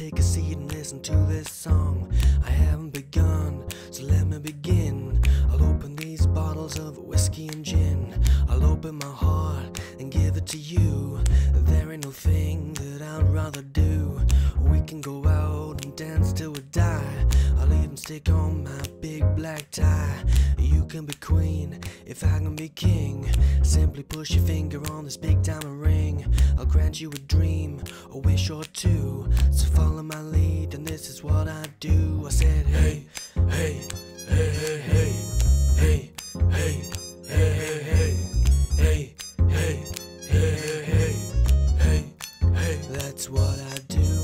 take a seat and listen to this song. I haven't begun, so let me begin. I'll open these bottles of whiskey and gin. I'll open my heart and give it to you. There ain't no thing that I'd rather do. We can go out and dance till we die. I'll even stick on my big black tie. You can be queen if I can be king. Simply push your finger on this big diamond ring. I'll grant you a dream, a wish or two. So follow my lead and this is what I do. I said hey, hey, hey, hey, hey, hey, hey, hey, hey, hey, hey, hey, hey, hey, hey, hey. That's what I do.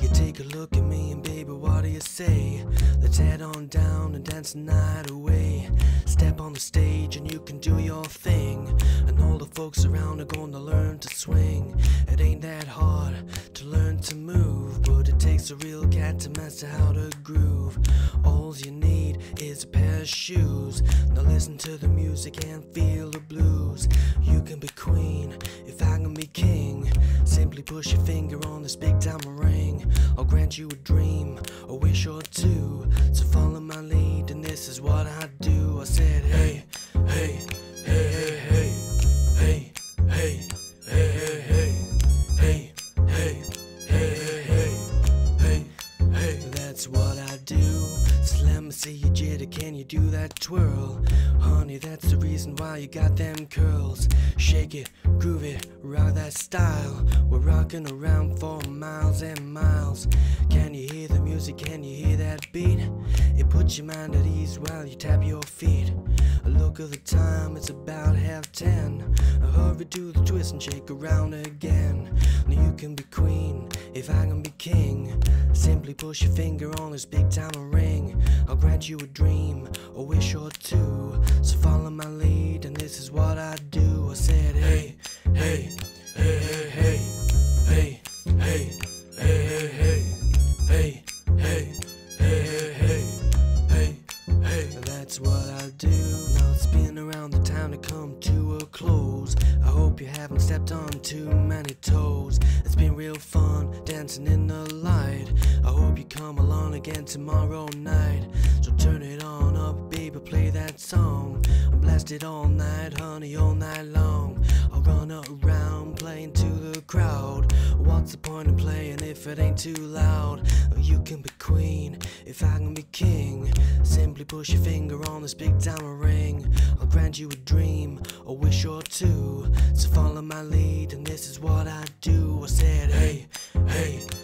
You take a look at me and baby, what do you say? Let's head on down and dance the night away. Step on the stage and you can do your thing. And all the folks around are gonna learn to swing. It ain't that hard to learn to move, but it takes a real cat to master how to groove. All you need is a pair of shoes. Now listen to the music and feel the blues. You can be queen if I can be king. Simply push your finger on this big diamond ring. I'll grant you a dream, a wish or two. So follow my lead and this is what I do. I said hey, hey, hey, hey, hey, hey, hey, hey, hey, hey, hey, hey, hey, hey, hey, hey. That's what I do. So let me see you jitter, can you do that twirl? Honey, that's the reason why you got them curls. Shake it, groove it, rock that style. We're rocking around for miles and miles. Can you hear the music, can you hear that beat? It puts your mind at ease while you tap your feet. A look at the time, it's about 10:30. Hurry, do the twist and shake around again. Now you can be queen if I can be king. Simply push your finger on this big diamond ring. I'll grant you a dream, a wish or two. So follow my lead and this is what I do. I said hey, hey, hey, hey, hey, hey, hey, hey, hey, hey, hey, hey, hey, hey, hey, hey. That's what I do. Now it's been around the time to come to a close. I hope you haven't stepped on too many toes. It's been real fun dancing in the light. I hope you come along again tomorrow night. So turn it on up, baby, play that song. I'm blasted all night, honey, all night long. I'll run around playing to the crowd. What's the point of playing if it ain't too loud? You can be queen if I can be king. Simply push your finger on this big diamond ring. I'll grant you a dream, a wish or two. So follow my lead and this is what I do. I said hey, hey,